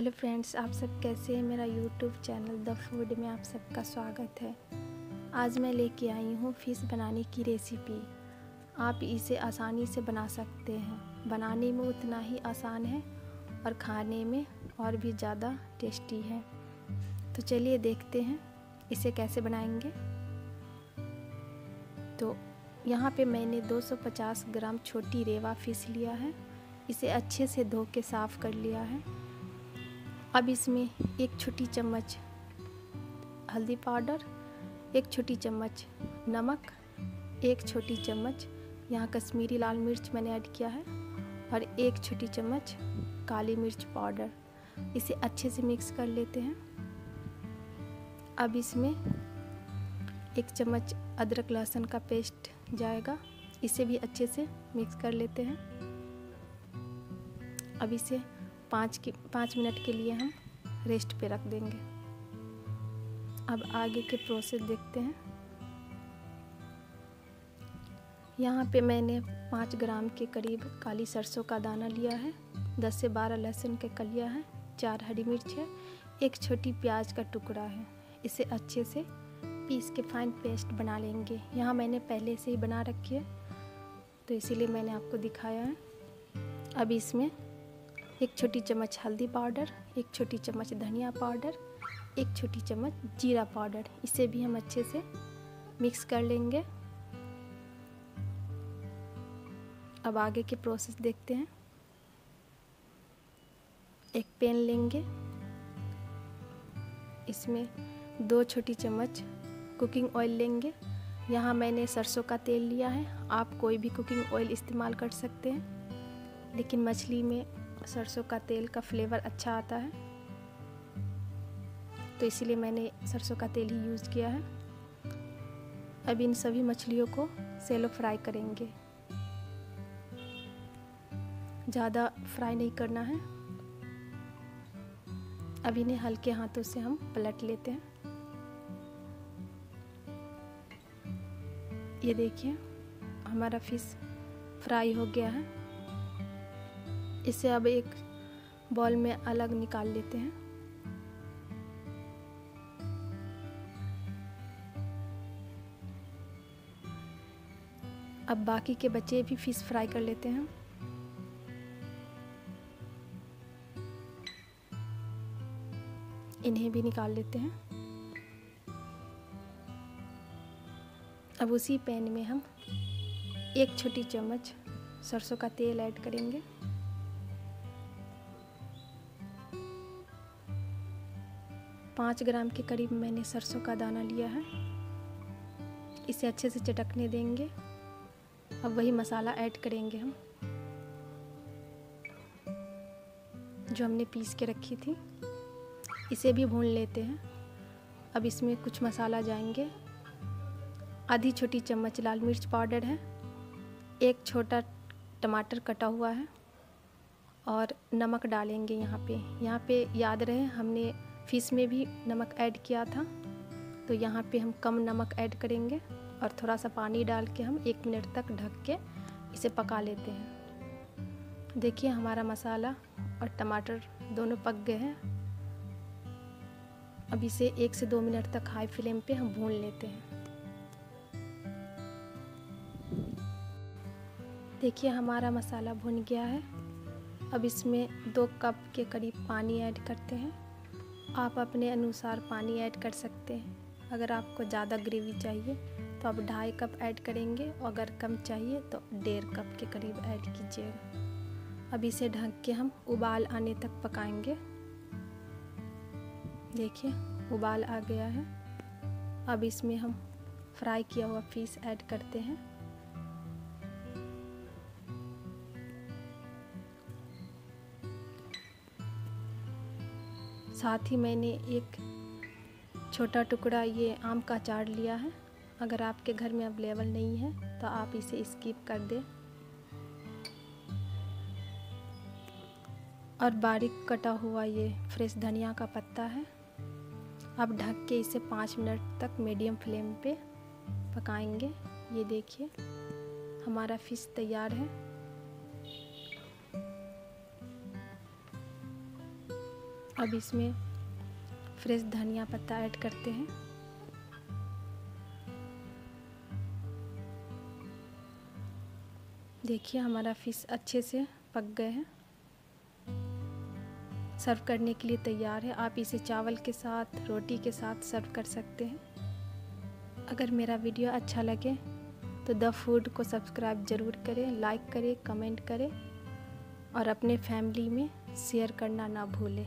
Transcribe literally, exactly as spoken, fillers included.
Hello friends, आप सब कैसे हैं। मेरा यूट्यूब चैनल द फूड में आप सबका स्वागत है। आज मैं लेके आई हूँ फ़िश बनाने की रेसिपी। आप इसे आसानी से बना सकते हैं, बनाने में उतना ही आसान है और खाने में और भी ज़्यादा टेस्टी है। तो चलिए देखते हैं इसे कैसे बनाएंगे। तो यहाँ पे मैंने दो सौ पचास ग्राम छोटी रेवा फिश लिया है। इसे अच्छे से धो के साफ़ कर लिया है। अब इसमें एक छोटी चम्मच हल्दी पाउडर, एक छोटी चम्मच नमक, एक छोटी चम्मच यहाँ कश्मीरी लाल मिर्च मैंने ऐड किया है और एक छोटी चम्मच काली मिर्च पाउडर। इसे अच्छे से मिक्स कर लेते हैं। अब इसमें एक चम्मच अदरक लहसुन का पेस्ट जाएगा। इसे भी अच्छे से मिक्स कर लेते हैं। अब इसे पाँच के पाँच मिनट के लिए हम रेस्ट पे रख देंगे। अब आगे के प्रोसेस देखते हैं। यहाँ पे मैंने पाँच ग्राम के करीब काली सरसों का दाना लिया है, दस से बारह लहसुन के कलियाँ हैं, चार हरी मिर्च है, एक छोटी प्याज का टुकड़ा है। इसे अच्छे से पीस के फाइन पेस्ट बना लेंगे। यहाँ मैंने पहले से ही बना रखी है तो इसीलिए मैंने आपको दिखाया है। अब इसमें एक छोटी चम्मच हल्दी पाउडर, एक छोटी चम्मच धनिया पाउडर, एक छोटी चम्मच जीरा पाउडर। इसे भी हम अच्छे से मिक्स कर लेंगे। अब आगे के प्रोसेस देखते हैं। एक पैन लेंगे, इसमें दो छोटी चम्मच कुकिंग ऑयल लेंगे। यहाँ मैंने सरसों का तेल लिया है, आप कोई भी कुकिंग ऑयल इस्तेमाल कर सकते हैं, लेकिन मछली में सरसों का तेल का फ्लेवर अच्छा आता है तो इसीलिए मैंने सरसों का तेल ही यूज़ किया है। अब इन सभी मछलियों को सेलो फ्राई करेंगे। ज़्यादा फ्राई नहीं करना है। अब इन्हें हल्के हाथों से हम पलट लेते हैं। ये देखिए हमारा फिश फ्राई हो गया है। इसे अब एक बॉल में अलग निकाल लेते हैं। अब बाकी के बचे भी फिश फ्राई कर लेते हैं। इन्हें भी निकाल लेते हैं। अब उसी पैन में हम एक छोटी चम्मच सरसों का तेल ऐड करेंगे। पाँच ग्राम के करीब मैंने सरसों का दाना लिया है। इसे अच्छे से चटकने देंगे। अब वही मसाला ऐड करेंगे हम, जो हमने पीस के रखी थी। इसे भी भून लेते हैं। अब इसमें कुछ मसाला जाएंगे। आधी छोटी चम्मच लाल मिर्च पाउडर है, एक छोटा टमाटर कटा हुआ है और नमक डालेंगे। यहाँ पे यहाँ पे याद रहे हमने फिश में भी नमक ऐड किया था तो यहाँ पे हम कम नमक ऐड करेंगे और थोड़ा सा पानी डाल के हम एक मिनट तक ढक के इसे पका लेते हैं। देखिए हमारा मसाला और टमाटर दोनों पक गए हैं। अब इसे एक से दो मिनट तक हाई फ्लेम पे हम भून लेते हैं। देखिए हमारा मसाला भुन गया है। अब इसमें दो कप के करीब पानी ऐड करते हैं। आप अपने अनुसार पानी ऐड कर सकते हैं। अगर आपको ज़्यादा ग्रेवी चाहिए तो आप ढाई कप ऐड करेंगे और अगर कम चाहिए तो डेढ़ कप के करीब ऐड कीजिएगा। अब इसे ढक के हम उबाल आने तक पकाएंगे। देखिए उबाल आ गया है। अब इसमें हम फ्राई किया हुआ फिश ऐड करते हैं। साथ ही मैंने एक छोटा टुकड़ा ये आम का अचार लिया है। अगर आपके घर में अवेलेबल नहीं है तो आप इसे स्किप कर दें। और बारीक कटा हुआ ये फ्रेश धनिया का पत्ता है। आप ढक के इसे पाँच मिनट तक मीडियम फ्लेम पे पकाएंगे। ये देखिए हमारा फिश तैयार है। अब इसमें फ्रेश धनिया पत्ता ऐड करते हैं। देखिए हमारा फिश अच्छे से पक गए हैं, सर्व करने के लिए तैयार है। आप इसे चावल के साथ, रोटी के साथ सर्व कर सकते हैं। अगर मेरा वीडियो अच्छा लगे तो द फूड को सब्सक्राइब ज़रूर करें, लाइक करें, कमेंट करें और अपने फैमिली में शेयर करना ना भूलें।